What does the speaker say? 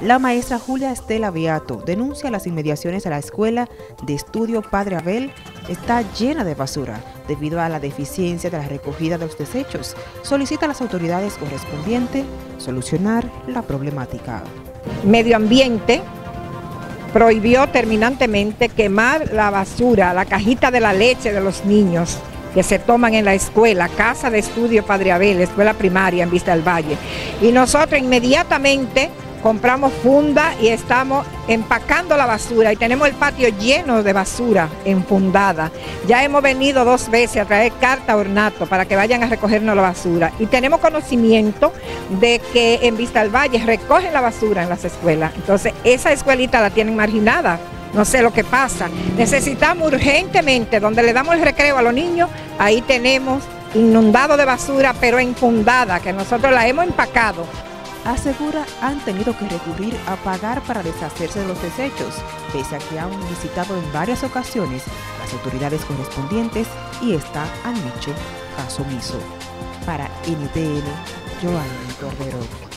La maestra Julia Estela Beato denuncia las inmediaciones a la Casa de Estudio Padre Abel está llena de basura debido a la deficiencia de la recogida de los desechos. Solicita a las autoridades correspondientes solucionar la problemática. Medio Ambiente prohibió terminantemente quemar la basura, la cajita de la leche de los niños que se toman en la escuela, Casa de Estudio Padre Abel, escuela primaria en Vista al Valle. Y nosotros inmediatamente compramos funda y estamos empacando la basura y tenemos el patio lleno de basura enfundada. Ya hemos venido 2 veces a traer carta ornato para que vayan a recogernos la basura y tenemos conocimiento de que en Vista al Valle recogen la basura en las escuelas. Entonces esa escuelita la tienen marginada, no sé lo que pasa. Necesitamos urgentemente, donde le damos el recreo a los niños, ahí tenemos inundado de basura pero enfundada, que nosotros la hemos empacado. Asegura han tenido que recurrir a pagar para deshacerse de los desechos, pese a que han visitado en varias ocasiones las autoridades correspondientes y estas han hecho caso omiso. Para NTN, Joanny Cordero.